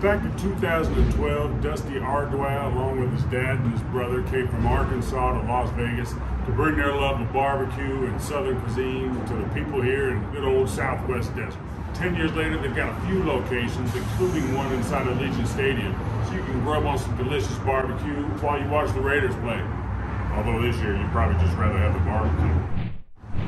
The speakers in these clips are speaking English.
Back in 2012, Dusty Ardwell, along with his dad and his brother, came from Arkansas to Las Vegas to bring their love of barbecue and Southern cuisine to the people here in good old Southwest Desert. 10 years later, they've got a few locations, including one inside Allegiant Stadium, so you can grub on some delicious barbecue while you watch the Raiders play. Although this year, you'd probably just rather have the barbecue.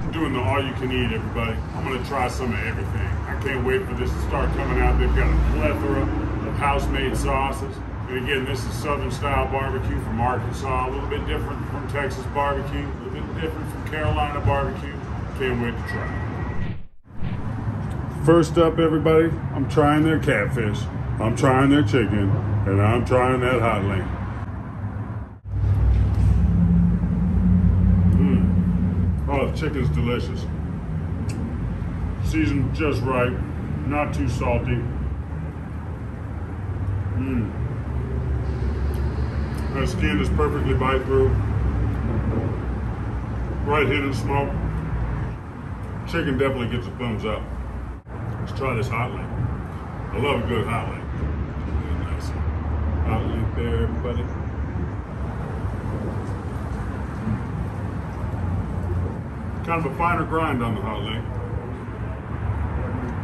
I'm doing the all-you-can-eat, everybody. I'm gonna try some of everything. I can't wait for this to start coming out. They've got a plethora of house-made sauces, and again, this is Southern-style barbecue from Arkansas, a little bit different from Texas barbecue, a little bit different from Carolina barbecue. Can't wait to try it. First up, everybody, I'm trying their catfish, I'm trying their chicken, and I'm trying that hot link. Oh, the chicken's delicious. Seasoned just right, not too salty. The skin is perfectly bite through. Right hidden smoke. Chicken definitely gets a thumbs up. Let's try this hot link. I love a good hot link. Really nice hot link there, everybody. Kind of a finer grind on the hot link.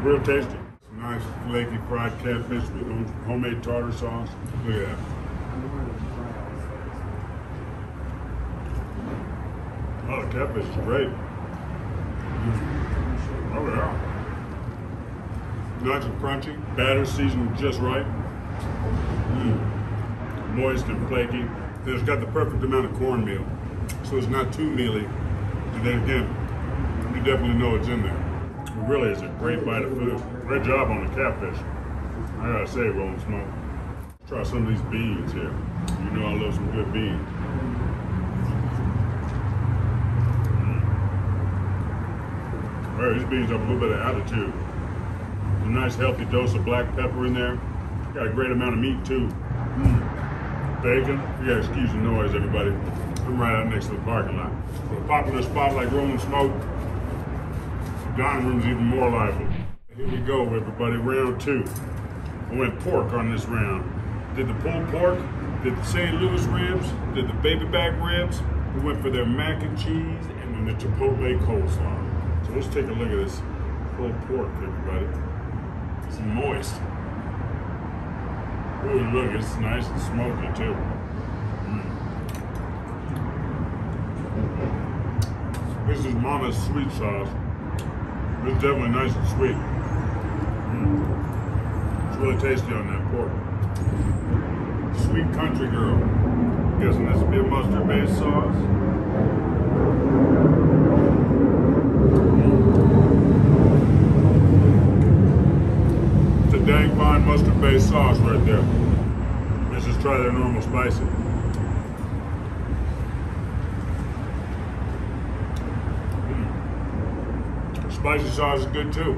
Real tasty. Nice flaky fried catfish with homemade tartar sauce. Look at that. Oh, the catfish is great. Oh yeah. Nice and crunchy. Batter seasoned just right. Moist and flaky. And it's got the perfect amount of cornmeal, so it's not too mealy. And then again, you definitely know it's in there. It really is a great bite of food. Great job on the catfish. I gotta say, Rollin' Smoke. Let's try some of these beans here. You know I love some good beans. Well, these beans have a little bit of attitude. A nice healthy dose of black pepper in there. Got a great amount of meat too. Bacon. You gotta excuse the noise, everybody. I'm right out next to the parking lot. For a popular spot like Rollin' Smoke, dining room's even more lively. Here we go, everybody, round two. I went pork on this round. Did the pulled pork, did the St. Louis ribs, did the baby back ribs. We went for their mac and cheese and then the chipotle coleslaw. So let's take a look at this pulled pork, everybody. It's moist. Ooh, look, it's nice and smoky too. This is Mama's sweet sauce. It's definitely nice and sweet. It's really tasty on that pork. Sweet country girl. I'm guessing this would be a mustard-based sauce. It's a dang fine mustard-based sauce right there. Let's just try their normal spicy. Spicy sauce is good too.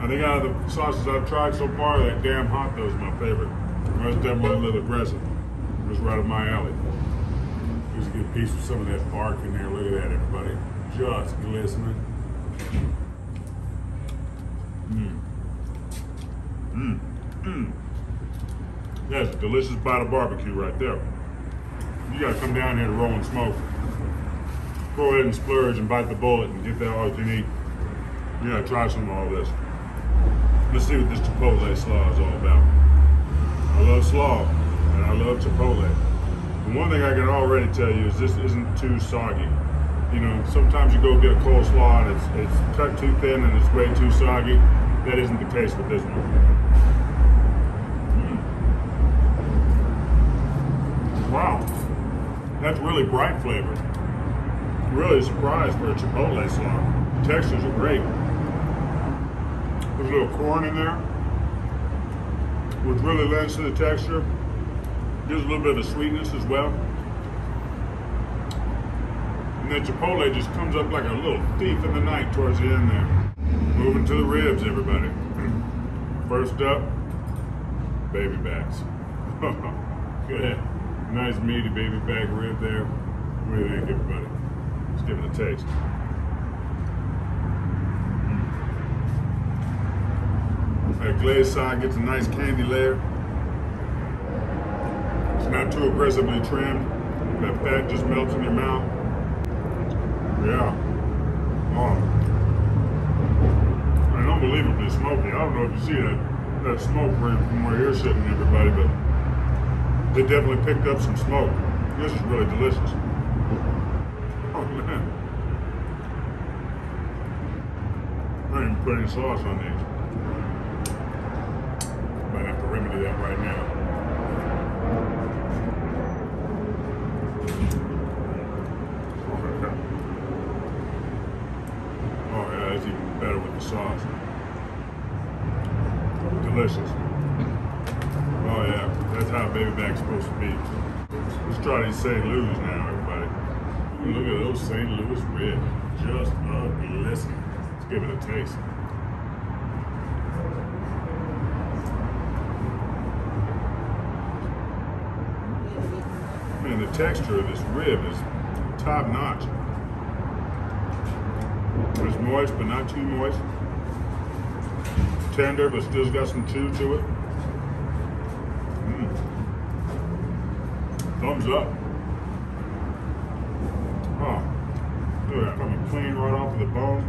I think out of the sauces I've tried so far, that damn hot though is my favorite. That's definitely a little aggressive. It's right up my alley. Just a good piece of some of that bark in there. Look at that, everybody. Just glistening. That's a delicious bite of barbecue right there. You gotta come down here to Rollin' Smoke. Go ahead and splurge and bite the bullet and get that all you need. You gotta try some of all this. Let's see what this chipotle slaw is all about. I love slaw and I love chipotle. And one thing I can already tell you is this isn't too soggy. You know, sometimes you go get a coleslaw and it's cut too thin and it's way too soggy. That isn't the case with this one. Wow, that's really bright flavor. Really surprised for a chipotle slaw. The textures are great. There's a little corn in there, which really lends to the texture. Gives a little bit of sweetness as well. And that chipotle just comes up like a little thief in the night towards the end there. Moving to the ribs, everybody. First up, baby backs. Good. Nice meaty baby back rib there. What do you think, everybody? Let's give it a taste. That glazed side gets a nice candy layer. It's not too aggressively trimmed. That fat just melts in your mouth. Yeah. Oh. And unbelievably smoky. I don't know if you see that smoke ring from where you're sitting, everybody, but they definitely picked up some smoke. This is really delicious. Oh, man. I didn't even put any sauce on these. Might have to remedy that right now. Even better with the sauce. Delicious. Oh yeah, that's how baby back's supposed to be. Let's try these St. Louis now, everybody. Ooh, look at those St. Louis ribs. Just a blessing. Let's give it a taste. Man, the texture of this rib is top notch. It's moist, but not too moist. Tender, but still's got some chew to it. Thumbs up. Oh, look at that, coming clean right off of the bone.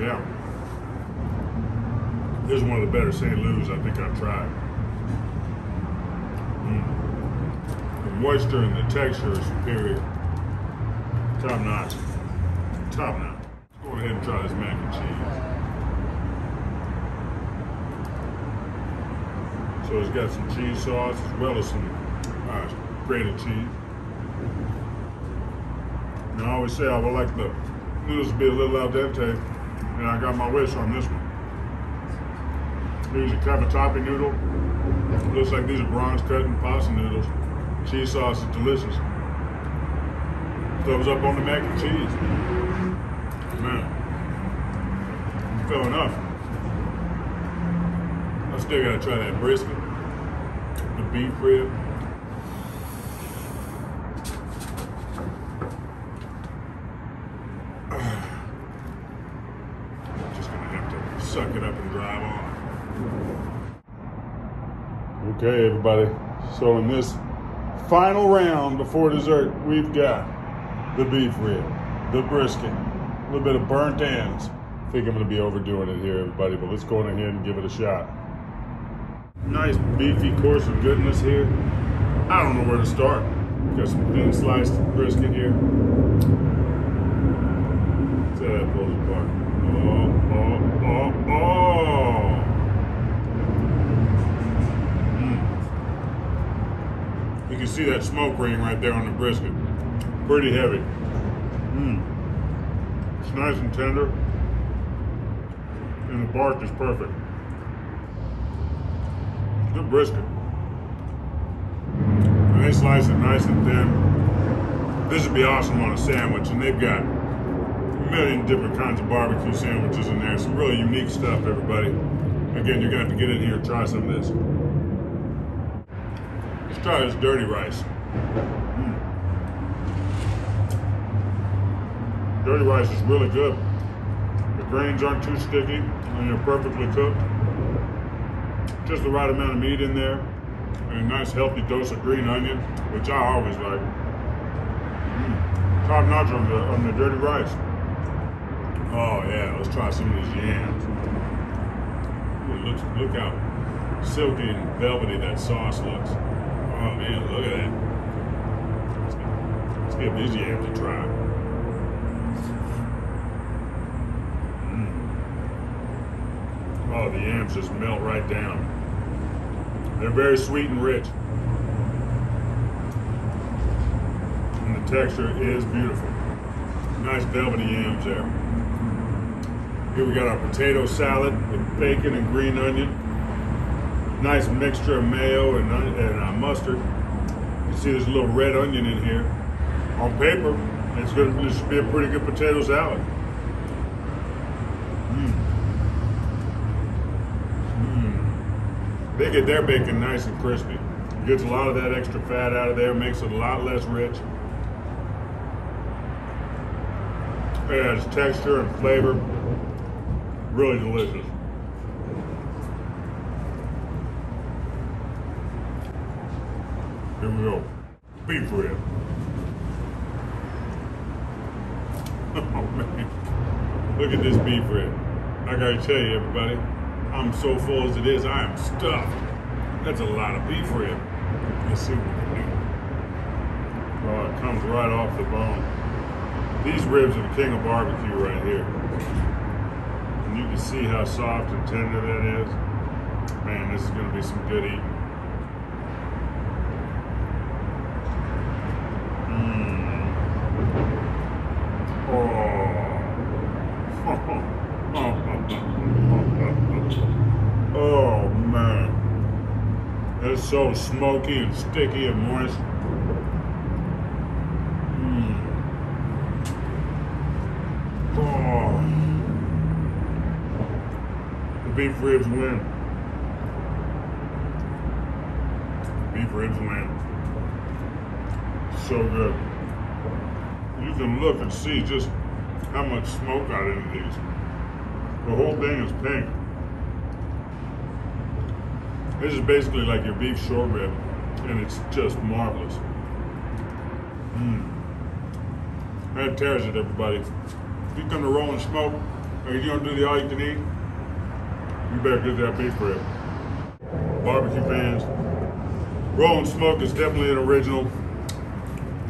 Yeah. This is one of the better St. Louis I think I've tried. The moisture and the texture is superior. Top notch. Top notch. Let's go ahead and try this mac and cheese. So it's got some cheese sauce as well as some grated cheese. And I always say I would like the noodles to be a little al dente, and I got my wish on this one. Here's a cavatappi noodle. It looks like these are bronze cut and pasta noodles. Cheese sauce is delicious. Thumbs up on the mac and cheese. Man, I'm filling up. I still gotta try that brisket, the beef rib. I'm just gonna have to suck it up and drive on. Okay, everybody. So in this final round before dessert, we've got the beef rib, the brisket, a little bit of burnt ends. I think I'm gonna be overdoing it here, everybody, but let's go in here and give it a shot. Nice beefy course of goodness here. I don't know where to start. Got some thin sliced brisket here. See how that pulls apart. Oh, oh, oh, oh. You can see that smoke ring right there on the brisket. Pretty heavy. It's nice and tender, and the bark is perfect. Good brisket. And they slice it nice and thin. This would be awesome on a sandwich, and they've got a million different kinds of barbecue sandwiches in there. Some really unique stuff, everybody. Again, you're gonna have to get in here and try some of this. Let's try this dirty rice. Dirty rice is really good. The grains aren't too sticky, and they're perfectly cooked. Just the right amount of meat in there, and a nice healthy dose of green onion, which I always like. Top notch on the dirty rice. Oh yeah, let's try some of these yams. Ooh, look how silky and velvety that sauce looks. Oh man, look at that. Let's give these yams a try. Oh, the yams just melt right down. They're very sweet and rich. And the texture is beautiful. Nice velvety yams there. Here we got our potato salad with bacon and green onion. Nice mixture of mayo and mustard. You see there's a little red onion in here. On paper, this should be a pretty good potato salad. They get their bacon nice and crispy. It gets a lot of that extra fat out of there, makes it a lot less rich. It adds texture and flavor. Really delicious. Here we go. Beef rib. Oh man. Look at this beef rib. I gotta tell you everybody, I'm so full as it is, I am stuffed. That's a lot of beef rib. Let's see what we can do. Oh, it comes right off the bone. These ribs are the king of barbecue right here. And you can see how soft and tender that is. Man, this is gonna be some good eating. Oh man, it's so smoky and sticky and moist. Oh, the beef ribs win. Beef ribs win. So good. You can look and see just how much smoke got into these. The whole thing is pink. This is basically like your beef short rib, and it's just marvelous. That tears it, everybody. If you come to Rollin' Smoke, or you don't do the all you can eat, you better get that beef rib. Barbecue fans, Rollin' Smoke is definitely an original.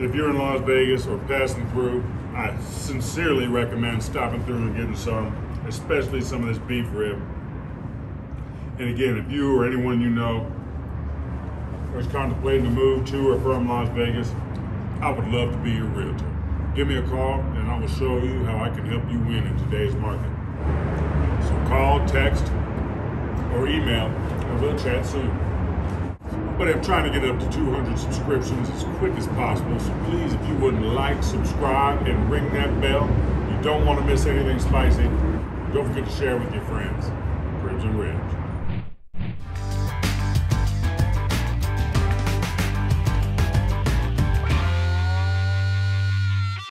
If you're in Las Vegas or passing through, I sincerely recommend stopping through and getting some, especially some of this beef rib. And again, if you or anyone you know is contemplating to move to or from Las Vegas, I would love to be your realtor. Give me a call and I will show you how I can help you win in today's market. So call, text, or email, and we'll chat soon. But I'm trying to get up to 200 subscriptions as quick as possible, so please, if you wouldn't, like, subscribe, and ring that bell. You don't want to miss anything spicy. Don't forget to share with your friends. Cribs and Ribs.